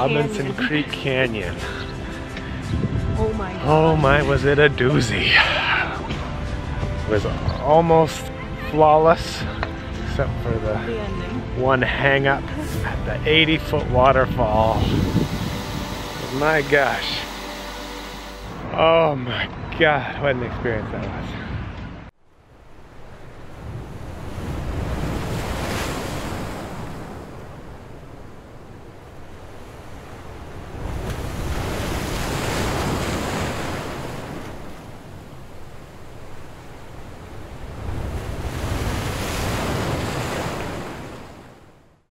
Robinson Creek Canyon. Oh my God. Oh my, was it a doozy. It was almost flawless, except for the one hang up at the 80-foot waterfall. My gosh. Oh my God, what an experience that was.